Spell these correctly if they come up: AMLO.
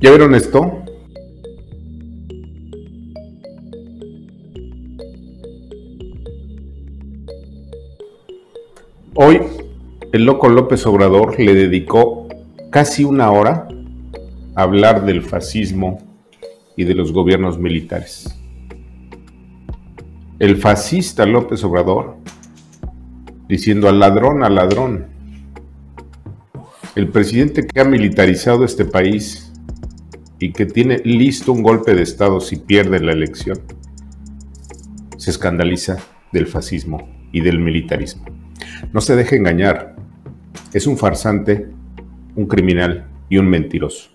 ¿Ya vieron esto? Hoy el loco López Obrador le dedicó casi una hora a hablar del fascismo y de los gobiernos militares. El fascista López Obrador diciendo al ladrón, al ladrón. El presidente que ha militarizado este país y que tiene listo un golpe de estado si pierde la elección, se escandaliza del fascismo y del militarismo. No se deje engañar, es un farsante, un criminal y un mentiroso.